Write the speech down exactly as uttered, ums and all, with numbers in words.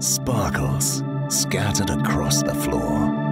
sparkles scattered across the floor.